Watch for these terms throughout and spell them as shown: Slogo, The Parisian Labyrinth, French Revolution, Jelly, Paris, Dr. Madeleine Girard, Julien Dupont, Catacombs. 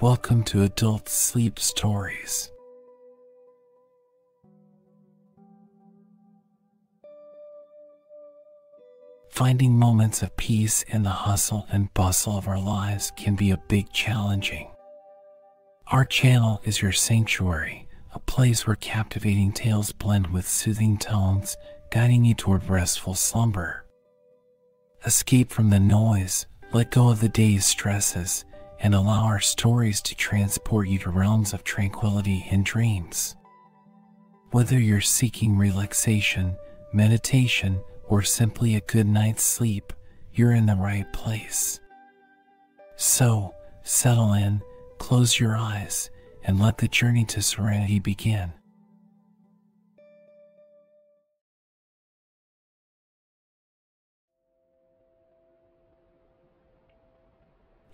Welcome to Adult Sleep Stories. Finding moments of peace in the hustle and bustle of our lives can be a bit challenging. Our channel is your sanctuary, a place where captivating tales blend with soothing tones, guiding you toward restful slumber. Escape from the noise, let go of the day's stresses, and allow our stories to transport you to realms of tranquility and dreams. Whether you're seeking relaxation, meditation, or simply a good night's sleep, you're in the right place. So, settle in, close your eyes, and let the journey to serenity begin.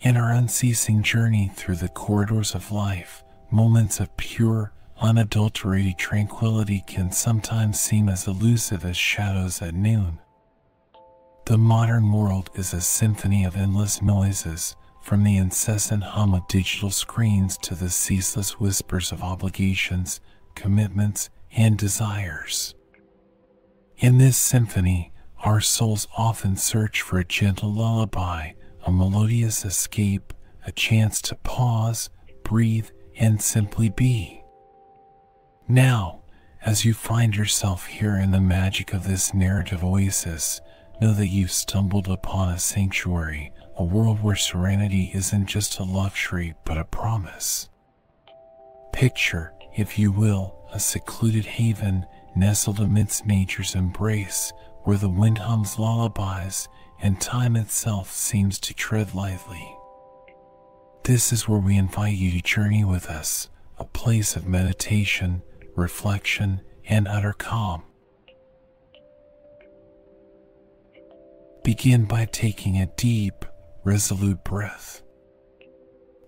In our unceasing journey through the corridors of life, moments of pure, unadulterated tranquility can sometimes seem as elusive as shadows at noon. The modern world is a symphony of endless noises, from the incessant hum of digital screens to the ceaseless whispers of obligations, commitments, and desires. In this symphony, our souls often search for a gentle lullaby, a melodious escape, a chance to pause, breathe, and simply be. Now, as you find yourself here in the magic of this narrative oasis, know that you've stumbled upon a sanctuary, a world where serenity isn't just a luxury but a promise. Picture, if you will, a secluded haven nestled amidst nature's embrace, where the wind hums lullabies and time itself seems to tread lightly. This is where we invite you to journey with us, a place of meditation, reflection, and utter calm. Begin by taking a deep, resolute breath.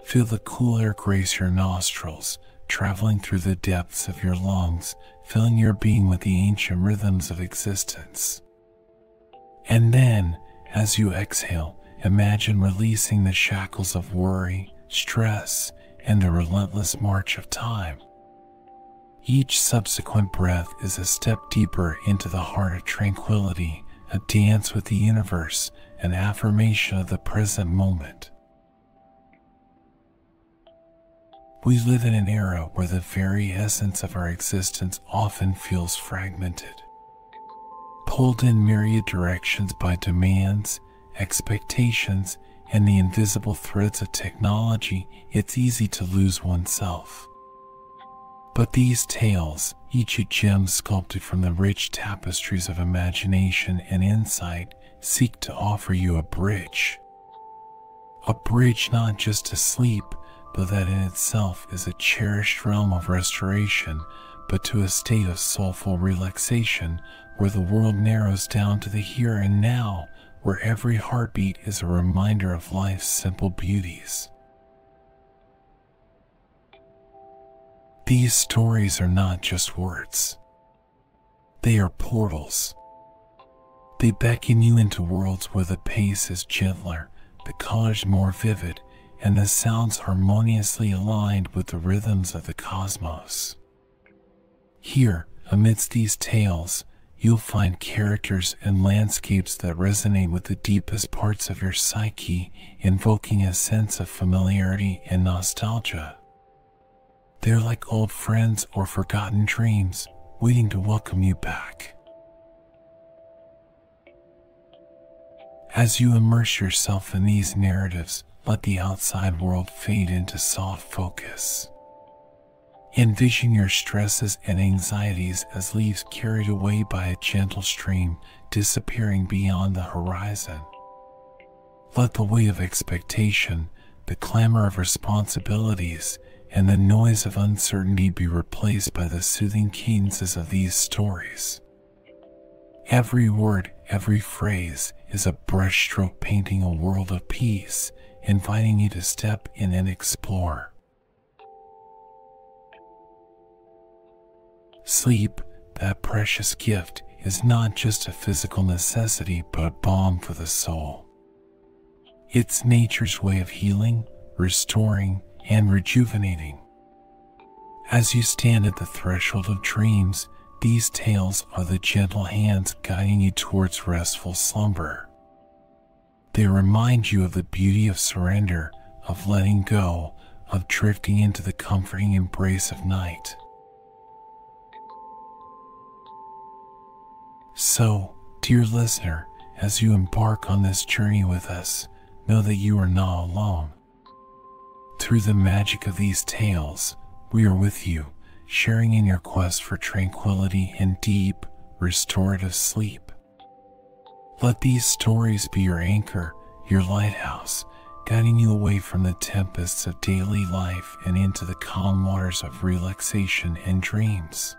Feel the cool air grace your nostrils, traveling through the depths of your lungs, filling your being with the ancient rhythms of existence. And then, as you exhale, imagine releasing the shackles of worry, stress, and the relentless march of time. Each subsequent breath is a step deeper into the heart of tranquility, a dance with the universe, an affirmation of the present moment. We live in an era where the very essence of our existence often feels fragmented, pulled in myriad directions by demands, expectations, and the invisible threads of technology. It's easy to lose oneself. But these tales, each a gem sculpted from the rich tapestries of imagination and insight, seek to offer you a bridge. A bridge not just to sleep, but that in itself is a cherished realm of restoration, but to a state of soulful relaxation, where the world narrows down to the here and now, where every heartbeat is a reminder of life's simple beauties. These stories are not just words. They are portals. They beckon you into worlds where the pace is gentler, the colors more vivid, and the sounds harmoniously aligned with the rhythms of the cosmos. Here, amidst these tales, you'll find characters and landscapes that resonate with the deepest parts of your psyche, invoking a sense of familiarity and nostalgia. They're like old friends or forgotten dreams, waiting to welcome you back. As you immerse yourself in these narratives, let the outside world fade into soft focus. Envision your stresses and anxieties as leaves carried away by a gentle stream, disappearing beyond the horizon. Let the weight of expectation, the clamor of responsibilities, and the noise of uncertainty be replaced by the soothing cadences of these stories. Every word, every phrase is a brushstroke painting a world of peace, inviting you to step in and explore. Sleep, that precious gift, is not just a physical necessity but a balm for the soul. It's nature's way of healing, restoring, and rejuvenating. As you stand at the threshold of dreams, these tales are the gentle hands guiding you towards restful slumber. They remind you of the beauty of surrender, of letting go, of drifting into the comforting embrace of night. So, dear listener, as you embark on this journey with us, know that you are not alone. Through the magic of these tales, we are with you, sharing in your quest for tranquility and deep, restorative sleep. Let these stories be your anchor, your lighthouse, guiding you away from the tempests of daily life and into the calm waters of relaxation and dreams.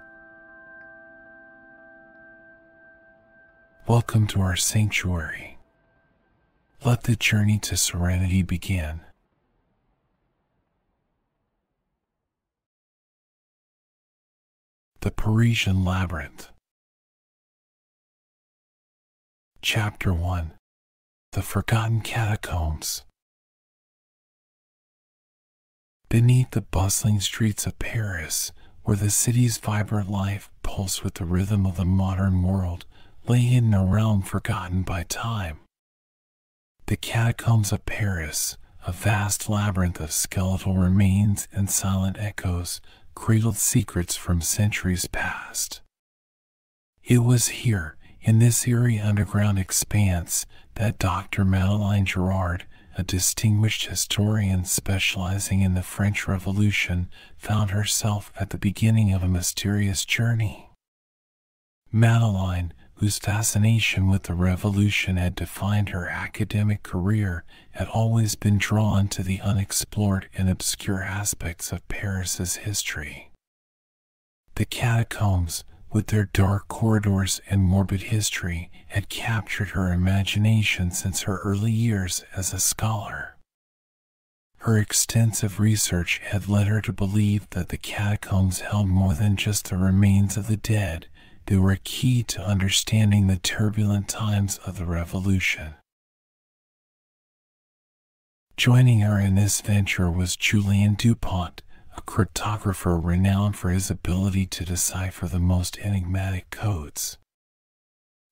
Welcome to our sanctuary. Let the journey to serenity begin. The Parisian Labyrinth. Chapter 1. The Forgotten Catacombs. Beneath the bustling streets of Paris, where the city's vibrant life pulses with the rhythm of the modern world, lay hidden a realm forgotten by time. The catacombs of Paris, a vast labyrinth of skeletal remains and silent echoes, cradled secrets from centuries past. It was here, in this eerie underground expanse, that Dr. Madeleine Girard, a distinguished historian specializing in the French Revolution, found herself at the beginning of a mysterious journey. Madeleine, whose fascination with the Revolution had defined her academic career, had always been drawn to the unexplored and obscure aspects of Paris's history. The catacombs, with their dark corridors and morbid history, had captured her imagination since her early years as a scholar. Her extensive research had led her to believe that the catacombs held more than just the remains of the dead. They were a key to understanding the turbulent times of the Revolution. Joining her in this venture was Julien Dupont, a cryptographer renowned for his ability to decipher the most enigmatic codes.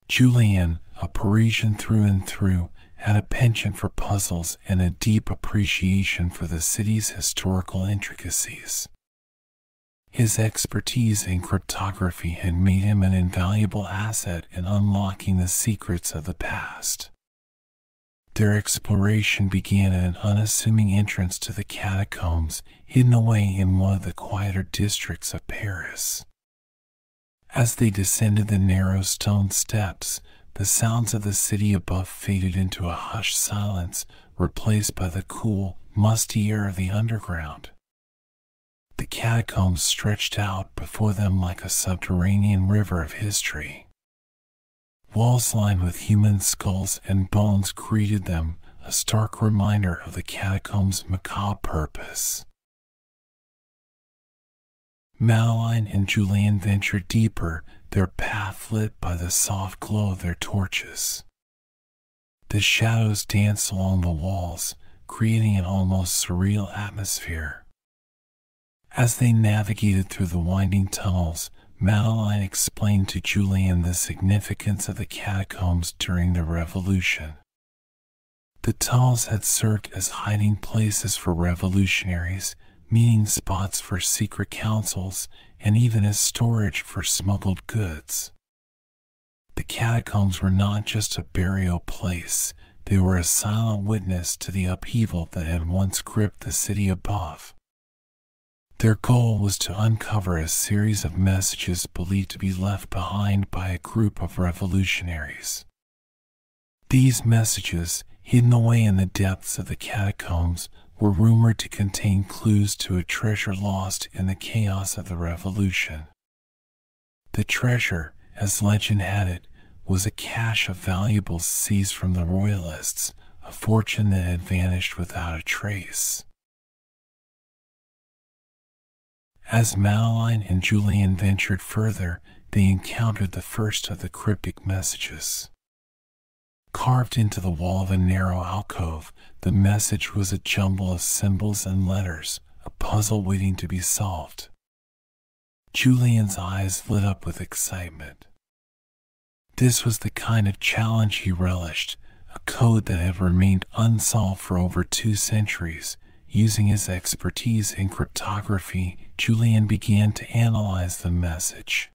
Julien, a Parisian through and through, had a penchant for puzzles and a deep appreciation for the city's historical intricacies. His expertise in cryptography had made him an invaluable asset in unlocking the secrets of the past. Their exploration began at an unassuming entrance to the catacombs, hidden away in one of the quieter districts of Paris. As they descended the narrow stone steps, the sounds of the city above faded into a hushed silence, replaced by the cool, musty air of the underground. The catacombs stretched out before them like a subterranean river of history. Walls lined with human skulls and bones greeted them, a stark reminder of the catacombs' macabre purpose. Madeleine and Julien ventured deeper, their path lit by the soft glow of their torches. The shadows danced along the walls, creating an almost surreal atmosphere. As they navigated through the winding tunnels, Madeleine explained to Julien the significance of the catacombs during the Revolution. The tunnels had served as hiding places for revolutionaries, meeting spots for secret councils, and even as storage for smuggled goods. The catacombs were not just a burial place, they were a silent witness to the upheaval that had once gripped the city above. Their goal was to uncover a series of messages believed to be left behind by a group of revolutionaries. These messages, hidden away in the depths of the catacombs, were rumored to contain clues to a treasure lost in the chaos of the Revolution. The treasure, as legend had it, was a cache of valuables seized from the Royalists, a fortune that had vanished without a trace. As Madeleine and Julien ventured further, they encountered the first of the cryptic messages. Carved into the wall of a narrow alcove, the message was a jumble of symbols and letters, puzzle waiting to be solved. Julien's eyes lit up with excitement. This was the kind of challenge he relished, a code that had remained unsolved for over 2 centuries. Using his expertise in cryptography, Julien began to analyze the message.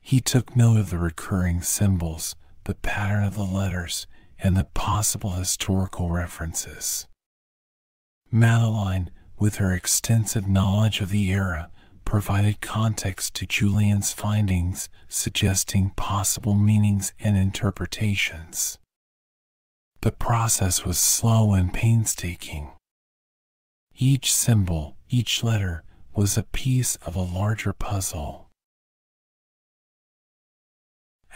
He took note of the recurring symbols, the pattern of the letters, and the possible historical references. Madeleine, with her extensive knowledge of the era, provided context to Julien's findings, suggesting possible meanings and interpretations. The process was slow and painstaking. Each symbol, each letter, was a piece of a larger puzzle.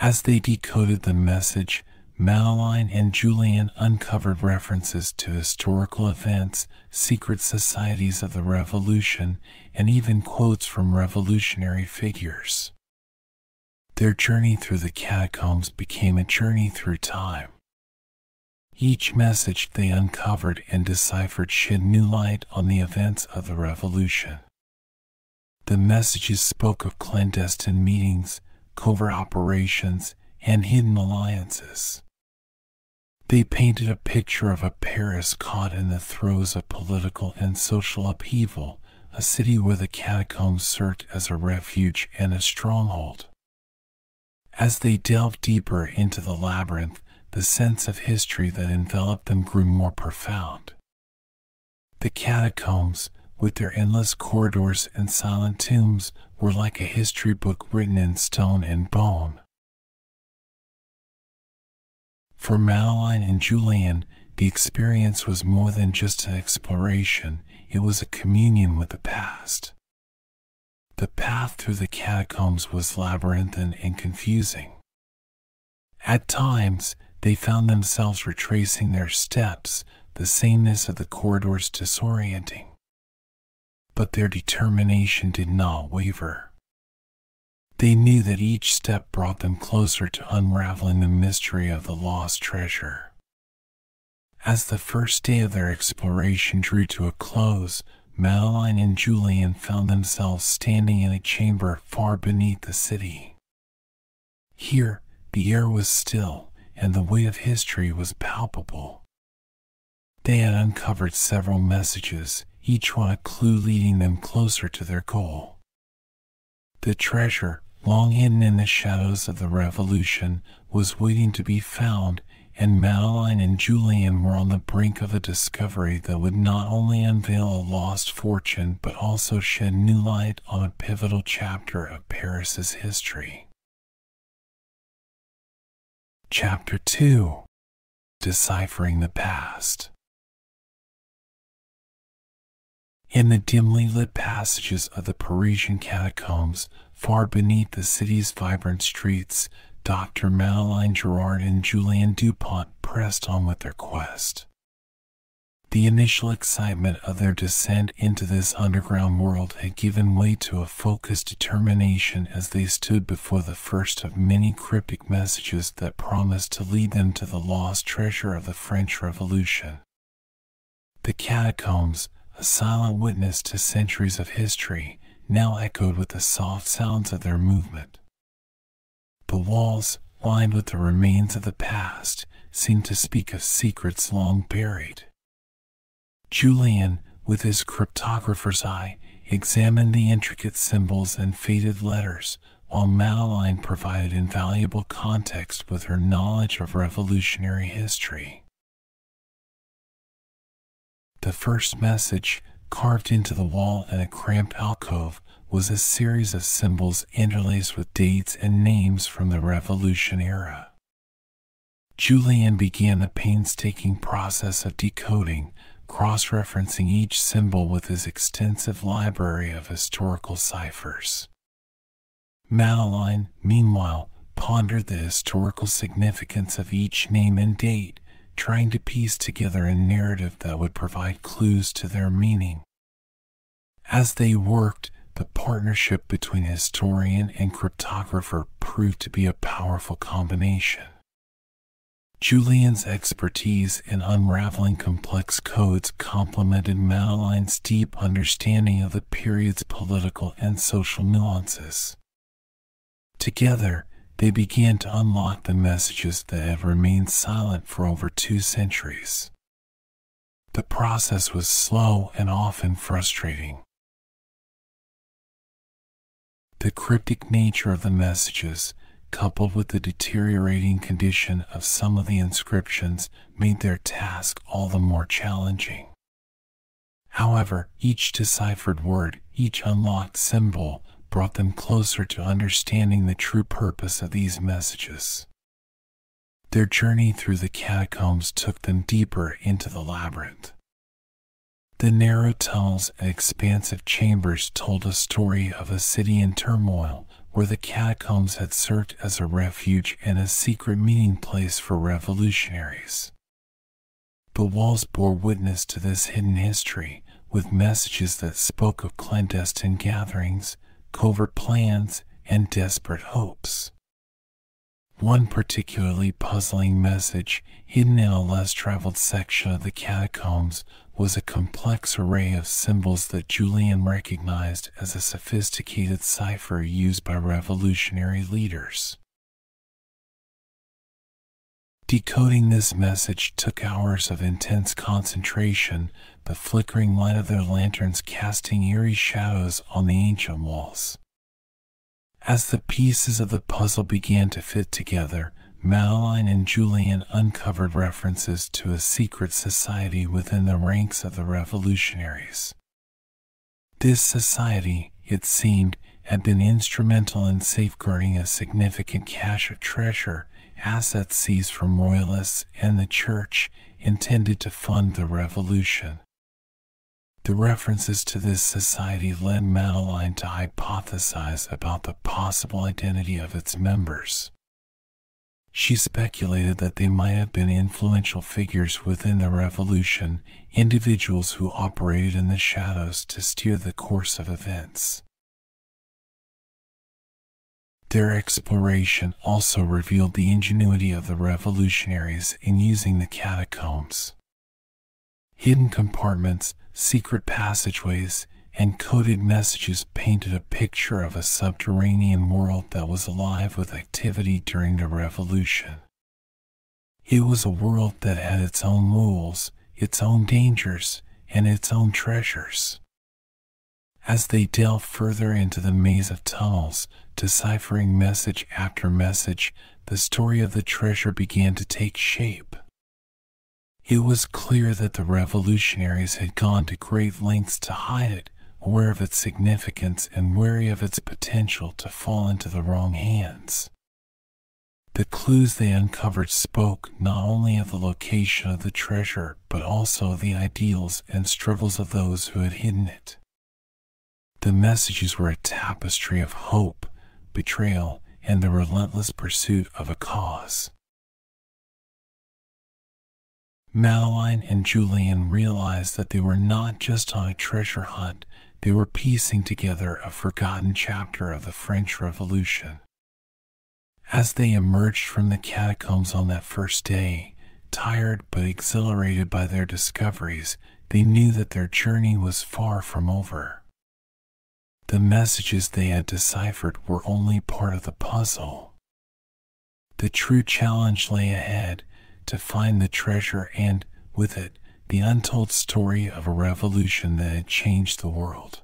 As they decoded the message, Madeleine and Julien uncovered references to historical events, secret societies of the Revolution, and even quotes from revolutionary figures. Their journey through the catacombs became a journey through time. Each message they uncovered and deciphered shed new light on the events of the Revolution. The messages spoke of clandestine meetings, covert operations, and hidden alliances. They painted a picture of a Paris caught in the throes of political and social upheaval, a city where the catacombs served as a refuge and a stronghold. As they delved deeper into the labyrinth, the sense of history that enveloped them grew more profound. The catacombs, with their endless corridors and silent tombs, were like a history book written in stone and bone. For Madeleine and Julien, the experience was more than just an exploration, it was a communion with the past. The path through the catacombs was labyrinthine and confusing. At times, they found themselves retracing their steps, the sameness of the corridors disorienting. But their determination did not waver. They knew that each step brought them closer to unraveling the mystery of the lost treasure. As the first day of their exploration drew to a close, Madeleine and Julien found themselves standing in a chamber far beneath the city. Here, the air was still, and the weight of history was palpable. They had uncovered several messages, each one a clue leading them closer to their goal. The treasure, long hidden in the shadows of the Revolution, was waiting to be found, and Madeleine and Julien were on the brink of a discovery that would not only unveil a lost fortune but also shed new light on a pivotal chapter of Paris's history. Chapter 2. Deciphering the Past. In the dimly lit passages of the Parisian catacombs, far beneath the city's vibrant streets, Dr. Madeleine Girard and Julien Dupont pressed on with their quest. The initial excitement of their descent into this underground world had given way to a focused determination as they stood before the first of many cryptic messages that promised to lead them to the lost treasure of the French Revolution. The catacombs, a silent witness to centuries of history, now echoed with the soft sounds of their movement. The walls, lined with the remains of the past, seemed to speak of secrets long buried. Julien, with his cryptographer's eye, examined the intricate symbols and faded letters, while Madeleine provided invaluable context with her knowledge of revolutionary history. The first message, carved into the wall in a cramped alcove, was a series of symbols interlaced with dates and names from the Revolution era. Julien began the painstaking process of decoding, cross-referencing each symbol with his extensive library of historical ciphers. Madeleine, meanwhile, pondered the historical significance of each name and date, trying to piece together a narrative that would provide clues to their meaning. As they worked, the partnership between historian and cryptographer proved to be a powerful combination. Julien's expertise in unraveling complex codes complemented Madeleine's deep understanding of the period's political and social nuances. Together, they began to unlock the messages that had remained silent for over 2 centuries. The process was slow and often frustrating. The cryptic nature of the messages, coupled with the deteriorating condition of some of the inscriptions, made their task all the more challenging. However, each deciphered word, each unlocked symbol, brought them closer to understanding the true purpose of these messages. Their journey through the catacombs took them deeper into the labyrinth. The narrow tunnels and expansive chambers told a story of a city in turmoil, where the catacombs had served as a refuge and a secret meeting place for revolutionaries. The walls bore witness to this hidden history, with messages that spoke of clandestine gatherings, covert plans, and desperate hopes. One particularly puzzling message, hidden in a less traveled section of the catacombs, was a complex array of symbols that Julien recognized as a sophisticated cipher used by revolutionary leaders. Decoding this message took hours of intense concentration, the flickering light of their lanterns casting eerie shadows on the ancient walls. As the pieces of the puzzle began to fit together, Madeleine and Julien uncovered references to a secret society within the ranks of the revolutionaries. This society, it seemed, had been instrumental in safeguarding a significant cache of treasure, assets seized from royalists and the church, intended to fund the revolution. The references to this society led Madeleine to hypothesize about the possible identity of its members. She speculated that they might have been influential figures within the revolution, individuals who operated in the shadows to steer the course of events. Their exploration also revealed the ingenuity of the revolutionaries in using the catacombs. Hidden compartments, secret passageways, and coded messages painted a picture of a subterranean world that was alive with activity during the revolution. It was a world that had its own rules, its own dangers, and its own treasures. As they delved further into the maze of tunnels, deciphering message after message, the story of the treasure began to take shape. It was clear that the revolutionaries had gone to great lengths to hide it, aware of its significance and wary of its potential to fall into the wrong hands. The clues they uncovered spoke not only of the location of the treasure, but also of the ideals and struggles of those who had hidden it. The messages were a tapestry of hope, betrayal, and the relentless pursuit of a cause. Madeleine and Julien realized that they were not just on a treasure hunt, they were piecing together a forgotten chapter of the French Revolution. As they emerged from the catacombs on that first day, tired but exhilarated by their discoveries, they knew that their journey was far from over. The messages they had deciphered were only part of the puzzle. The true challenge lay ahead, to find the treasure and, with it, the untold story of a revolution that had changed the world.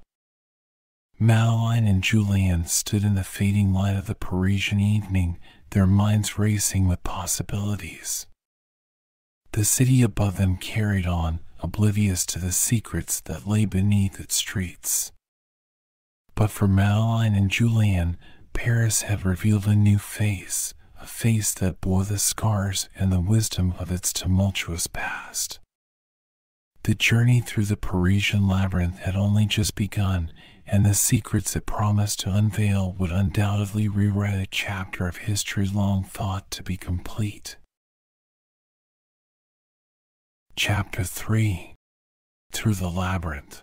Madeleine and Julien stood in the fading light of the Parisian evening, their minds racing with possibilities. The city above them carried on, oblivious to the secrets that lay beneath its streets. But for Madeleine and Julien, Paris had revealed a new face, a face that bore the scars and the wisdom of its tumultuous past. The journey through the Parisian labyrinth had only just begun, and the secrets it promised to unveil would undoubtedly rewrite a chapter of history long thought to be complete. Chapter 3. Through the Labyrinth.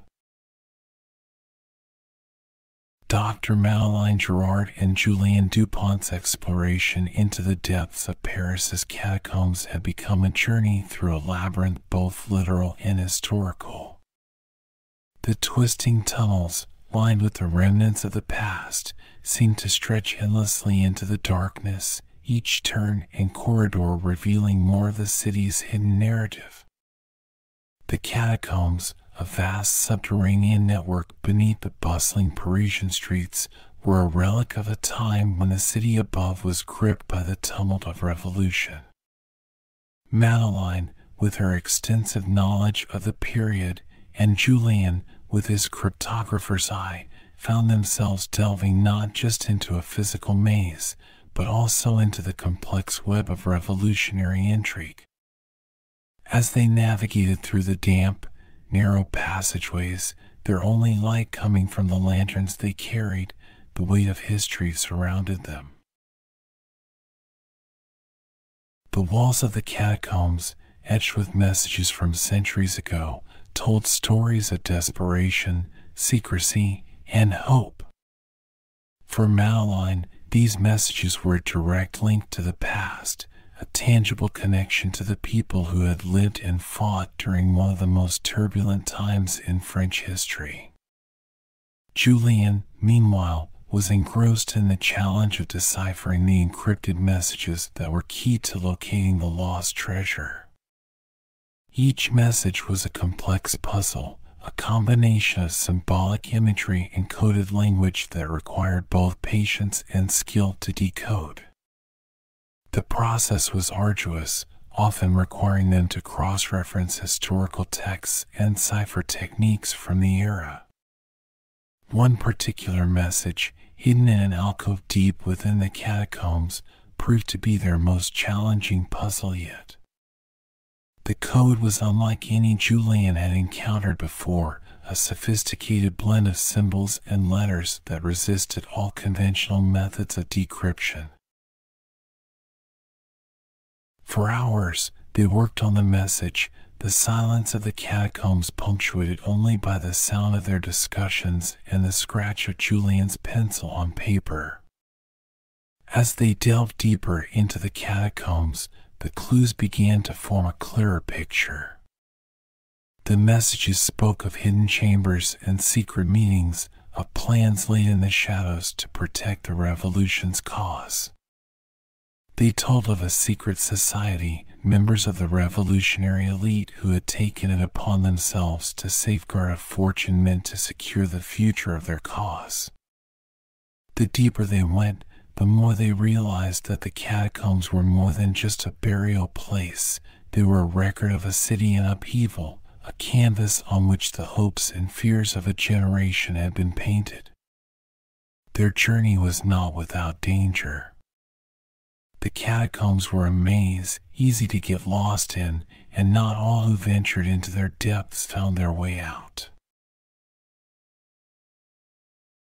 Dr. Madeleine Girard and Julien Dupont's exploration into the depths of Paris's catacombs had become a journey through a labyrinth both literal and historical. The twisting tunnels, lined with the remnants of the past, seemed to stretch endlessly into the darkness, each turn and corridor revealing more of the city's hidden narrative. The catacombs, a vast subterranean network beneath the bustling Parisian streets, were a relic of a time when the city above was gripped by the tumult of revolution. Madeleine, with her extensive knowledge of the period, and Julien, with his cryptographer's eye, found themselves delving not just into a physical maze, but also into the complex web of revolutionary intrigue. As they navigated through the damp, narrow passageways, their only light coming from the lanterns they carried, the weight of history surrounded them. The walls of the catacombs, etched with messages from centuries ago, told stories of desperation, secrecy, and hope. For Madeleine, these messages were a direct link to the past, a tangible connection to the people who had lived and fought during one of the most turbulent times in French history. Julien, meanwhile, was engrossed in the challenge of deciphering the encrypted messages that were key to locating the lost treasure. Each message was a complex puzzle, a combination of symbolic imagery and coded language that required both patience and skill to decode. The process was arduous, often requiring them to cross-reference historical texts and cipher techniques from the era. One particular message, hidden in an alcove deep within the catacombs, proved to be their most challenging puzzle yet. The code was unlike any Julien had encountered before, a sophisticated blend of symbols and letters that resisted all conventional methods of decryption. For hours, they worked on the message, the silence of the catacombs punctuated only by the sound of their discussions and the scratch of Julien's pencil on paper. As they delved deeper into the catacombs, the clues began to form a clearer picture. The messages spoke of hidden chambers and secret meetings, of plans laid in the shadows to protect the revolution's cause. They told of a secret society, members of the revolutionary elite who had taken it upon themselves to safeguard a fortune meant to secure the future of their cause. The deeper they went, the more they realized that the catacombs were more than just a burial place. They were a record of a city in upheaval, a canvas on which the hopes and fears of a generation had been painted. Their journey was not without danger. The catacombs were a maze, easy to get lost in, and not all who ventured into their depths found their way out.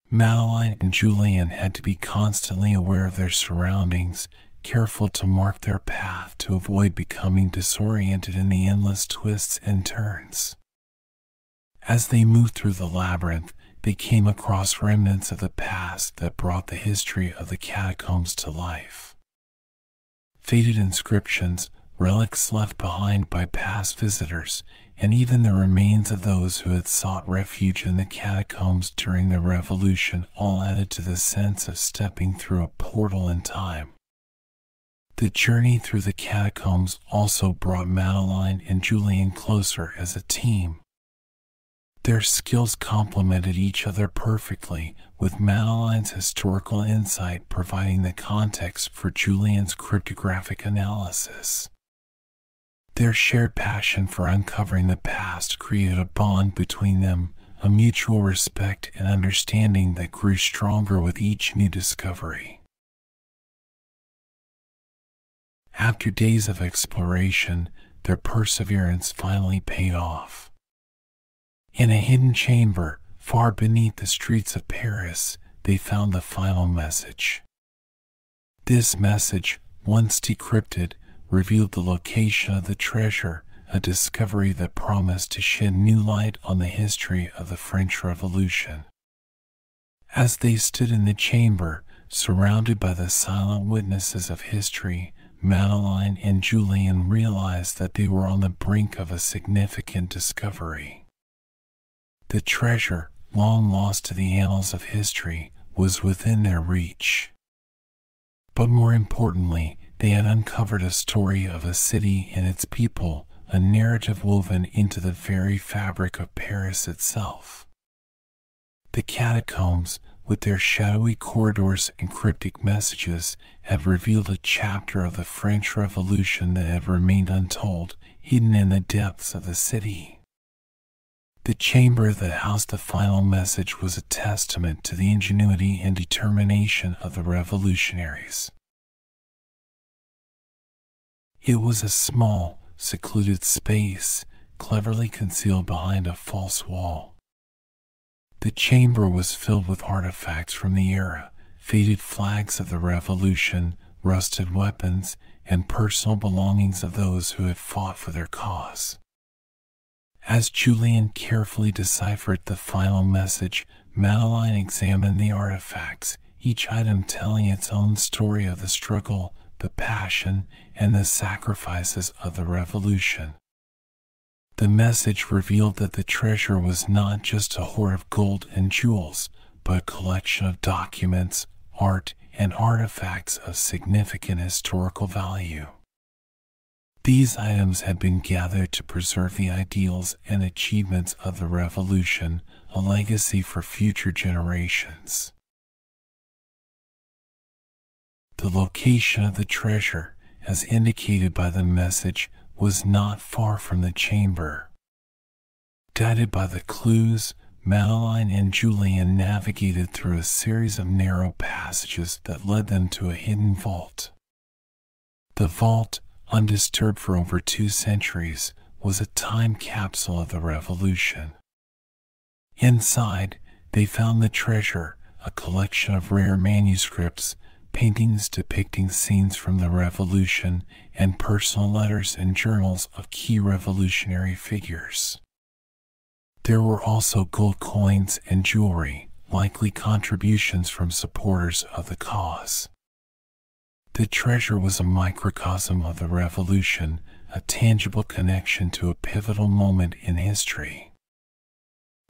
Madeleine and Julien had to be constantly aware of their surroundings, careful to mark their path to avoid becoming disoriented in the endless twists and turns. As they moved through the labyrinth, they came across remnants of the past that brought the history of the catacombs to life. Faded inscriptions, relics left behind by past visitors, and even the remains of those who had sought refuge in the catacombs during the revolution all added to the sense of stepping through a portal in time. The journey through the catacombs also brought Madeleine and Julien closer as a team. Their skills complemented each other perfectly, with Madeleine's historical insight providing the context for Julien's cryptographic analysis. Their shared passion for uncovering the past created a bond between them, a mutual respect and understanding that grew stronger with each new discovery. After days of exploration, their perseverance finally paid off. In a hidden chamber, far beneath the streets of Paris, they found the final message. This message, once decrypted, revealed the location of the treasure, a discovery that promised to shed new light on the history of the French Revolution. As they stood in the chamber, surrounded by the silent witnesses of history, Madeleine and Julien realized that they were on the brink of a significant discovery. The treasure, long lost to the annals of history, was within their reach. But more importantly, they had uncovered a story of a city and its people, a narrative woven into the very fabric of Paris itself. The catacombs, with their shadowy corridors and cryptic messages, had revealed a chapter of the French Revolution that had remained untold, hidden in the depths of the city. The chamber that housed the final message was a testament to the ingenuity and determination of the revolutionaries. It was a small, secluded space, cleverly concealed behind a false wall. The chamber was filled with artifacts from the era, faded flags of the revolution, rusted weapons, and personal belongings of those who had fought for their cause. As Julien carefully deciphered the final message, Madeleine examined the artifacts, each item telling its own story of the struggle, the passion, and the sacrifices of the revolution. The message revealed that the treasure was not just a hoard of gold and jewels, but a collection of documents, art, and artifacts of significant historical value. These items had been gathered to preserve the ideals and achievements of the revolution, a legacy for future generations. The location of the treasure, as indicated by the message, was not far from the chamber. Guided by the clues, Madeleine and Julien navigated through a series of narrow passages that led them to a hidden vault. The vault, undisturbed for over 2 centuries, was a time capsule of the revolution. Inside, they found the treasure, a collection of rare manuscripts, paintings depicting scenes from the revolution, and personal letters and journals of key revolutionary figures. There were also gold coins and jewelry, likely contributions from supporters of the cause. The treasure was a microcosm of the revolution, a tangible connection to a pivotal moment in history.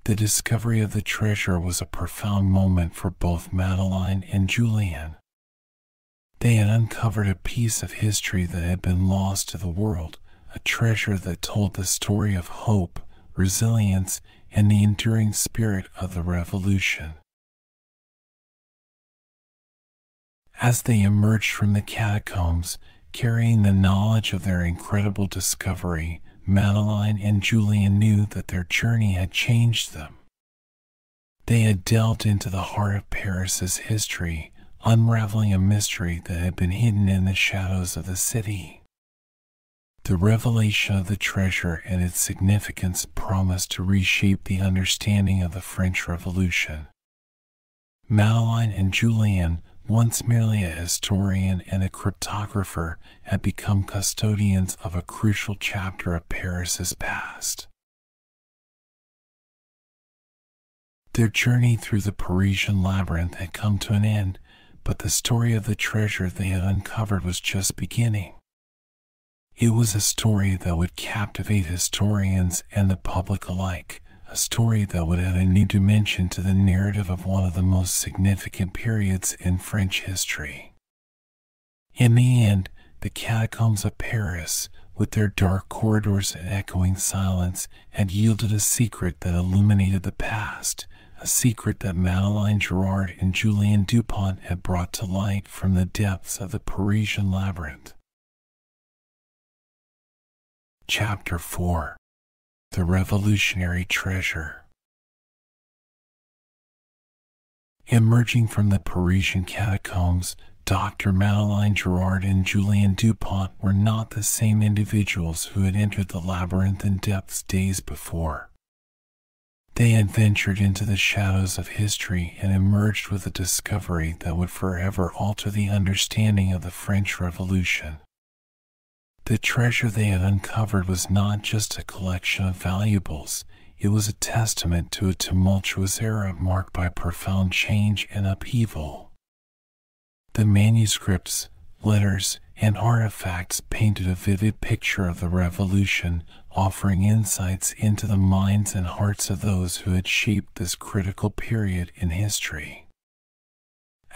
The discovery of the treasure was a profound moment for both Madeleine and Julien. They had uncovered a piece of history that had been lost to the world, a treasure that told the story of hope, resilience, and the enduring spirit of the revolution. As they emerged from the catacombs, carrying the knowledge of their incredible discovery, Madeleine and Julien knew that their journey had changed them. They had delved into the heart of Paris's history, unraveling a mystery that had been hidden in the shadows of the city. The revelation of the treasure and its significance promised to reshape the understanding of the French Revolution. Madeleine and Julien, once merely a historian and a cryptographer, had become custodians of a crucial chapter of Paris's past. Their journey through the Parisian labyrinth had come to an end, but the story of the treasure they had uncovered was just beginning. It was a story that would captivate historians and the public alike, a story that would add a new dimension to the narrative of one of the most significant periods in French history. In the end, the catacombs of Paris, with their dark corridors and echoing silence, had yielded a secret that illuminated the past, a secret that Madeleine Girard and Julien Dupont had brought to light from the depths of the Parisian labyrinth. Chapter 4. The Revolutionary Treasure. Emerging from the Parisian catacombs, Dr. Madeleine Girard and Julien Dupont were not the same individuals who had entered the labyrinthine depths days before. They had ventured into the shadows of history and emerged with a discovery that would forever alter the understanding of the French Revolution. The treasure they had uncovered was not just a collection of valuables, It was a testament to a tumultuous era marked by profound change and upheaval. The manuscripts, letters, and artifacts painted a vivid picture of the revolution, offering insights into the minds and hearts of those who had shaped this critical period in history.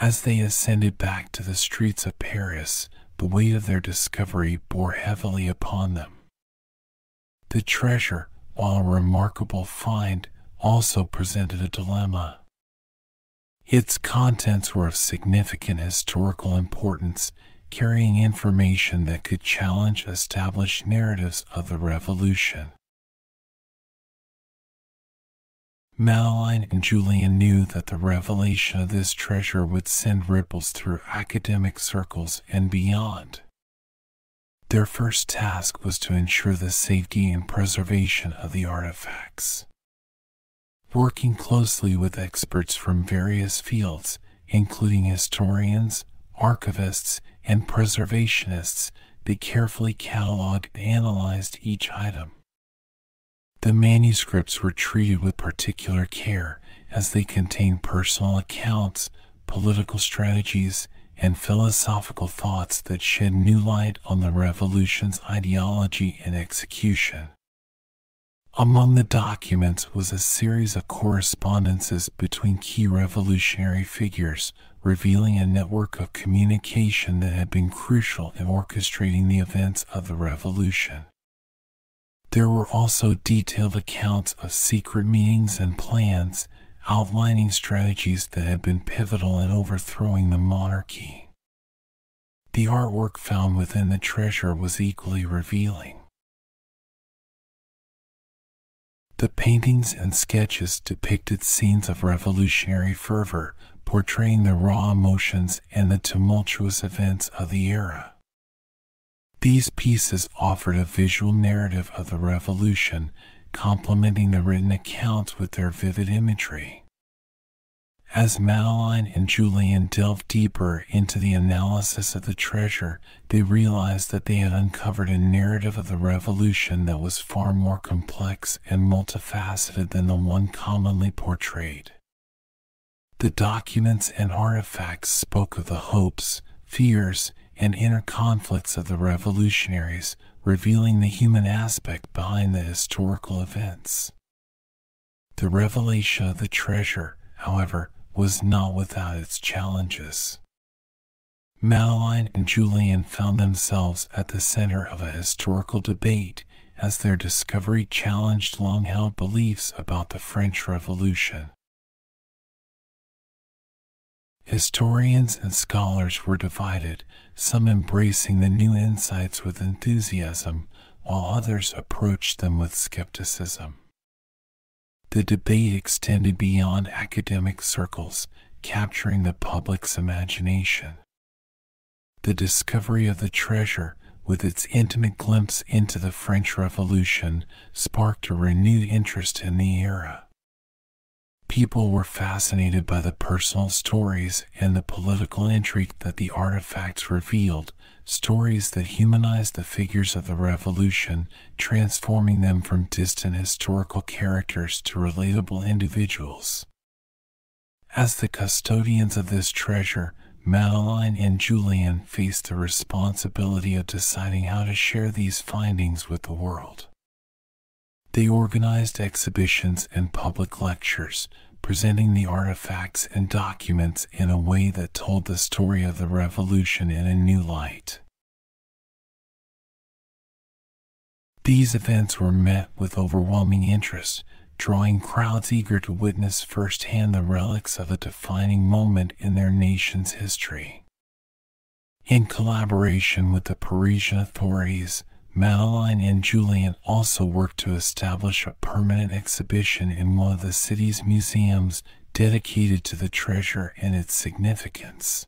As they ascended back to the streets of Paris, the weight of their discovery bore heavily upon them. The treasure, while a remarkable find, also presented a dilemma. Its contents were of significant historical importance, carrying information that could challenge established narratives of the revolution. Madeleine and Julien knew that the revelation of this treasure would send ripples through academic circles and beyond. Their first task was to ensure the safety and preservation of the artifacts. Working closely with experts from various fields, including historians, archivists, and preservationists, they carefully cataloged and analyzed each item. The manuscripts were treated with particular care, as they contained personal accounts, political strategies, and philosophical thoughts that shed new light on the revolution's ideology and execution. Among the documents was a series of correspondences between key revolutionary figures, revealing a network of communication that had been crucial in orchestrating the events of the revolution. There were also detailed accounts of secret meetings and plans, outlining strategies that had been pivotal in overthrowing the monarchy. The artwork found within the treasure was equally revealing. The paintings and sketches depicted scenes of revolutionary fervor, portraying the raw emotions and the tumultuous events of the era. These pieces offered a visual narrative of the revolution, complementing the written accounts with their vivid imagery. As Madeleine and Julien delved deeper into the analysis of the treasure, they realized that they had uncovered a narrative of the revolution that was far more complex and multifaceted than the one commonly portrayed. The documents and artifacts spoke of the hopes, fears, and inner conflicts of the revolutionaries, revealing the human aspect behind the historical events. The revelation of the treasure, however, was not without its challenges. Madeleine and Julien found themselves at the center of a historical debate, as their discovery challenged long-held beliefs about the French Revolution. Historians and scholars were divided, some embracing the new insights with enthusiasm, while others approached them with skepticism. The debate extended beyond academic circles, capturing the public's imagination. The discovery of the treasure, with its intimate glimpse into the French Revolution, sparked a renewed interest in the era. People were fascinated by the personal stories and the political intrigue that the artifacts revealed, stories that humanized the figures of the revolution, transforming them from distant historical characters to relatable individuals. As the custodians of this treasure, Madeleine and Julien faced the responsibility of deciding how to share these findings with the world. They organized exhibitions and public lectures, presenting the artifacts and documents in a way that told the story of the revolution in a new light. These events were met with overwhelming interest, drawing crowds eager to witness firsthand the relics of a defining moment in their nation's history. In collaboration with the Parisian authorities, Madeleine and Julien also worked to establish a permanent exhibition in one of the city's museums dedicated to the treasure and its significance.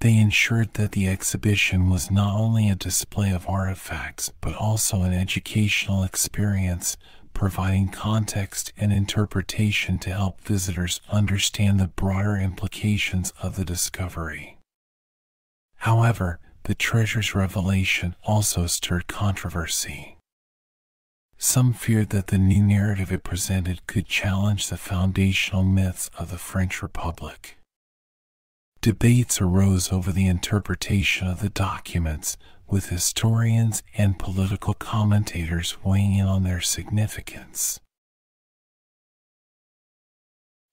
They ensured that the exhibition was not only a display of artifacts but also an educational experience, providing context and interpretation to help visitors understand the broader implications of the discovery. However, the treasure's revelation also stirred controversy. Some feared that the new narrative it presented could challenge the foundational myths of the French Republic. Debates arose over the interpretation of the documents, with historians and political commentators weighing in on their significance.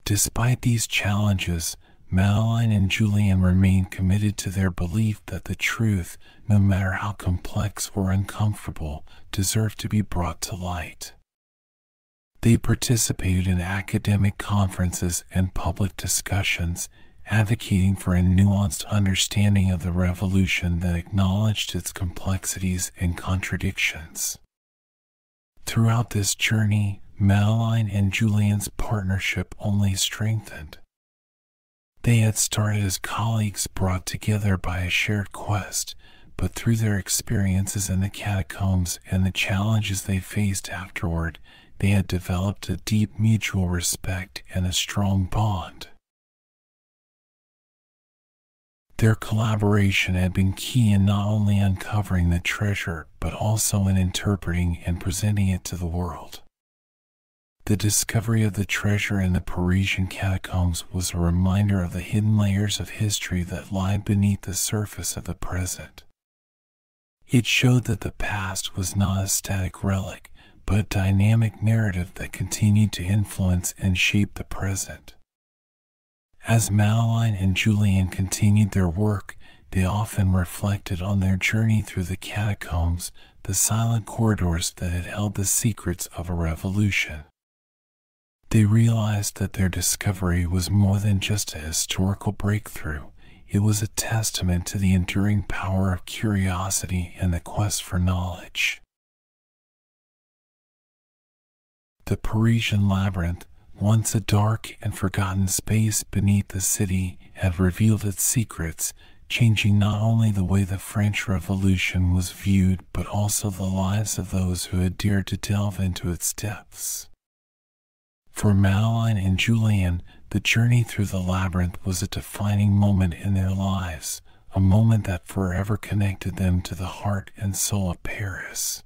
Despite these challenges, Madeleine and Julien remained committed to their belief that the truth, no matter how complex or uncomfortable, deserved to be brought to light. They participated in academic conferences and public discussions, advocating for a nuanced understanding of the revolution that acknowledged its complexities and contradictions. Throughout this journey, Madeleine and Julien's partnership only strengthened. They had started as colleagues brought together by a shared quest, but through their experiences in the catacombs and the challenges they faced afterward, they had developed a deep mutual respect and a strong bond. Their collaboration had been key in not only uncovering the treasure, but also in interpreting and presenting it to the world. The discovery of the treasure in the Parisian catacombs was a reminder of the hidden layers of history that lie beneath the surface of the present. It showed that the past was not a static relic, but a dynamic narrative that continued to influence and shape the present. As Madeleine and Julien continued their work, they often reflected on their journey through the catacombs, the silent corridors that had held the secrets of a revolution. They realized that their discovery was more than just a historical breakthrough. It was a testament to the enduring power of curiosity and the quest for knowledge. The Parisian Labyrinth, once a dark and forgotten space beneath the city, had revealed its secrets, changing not only the way the French Revolution was viewed, but also the lives of those who had dared to delve into its depths. For Madeleine and Julien, the journey through the labyrinth was a defining moment in their lives, a moment that forever connected them to the heart and soul of Paris.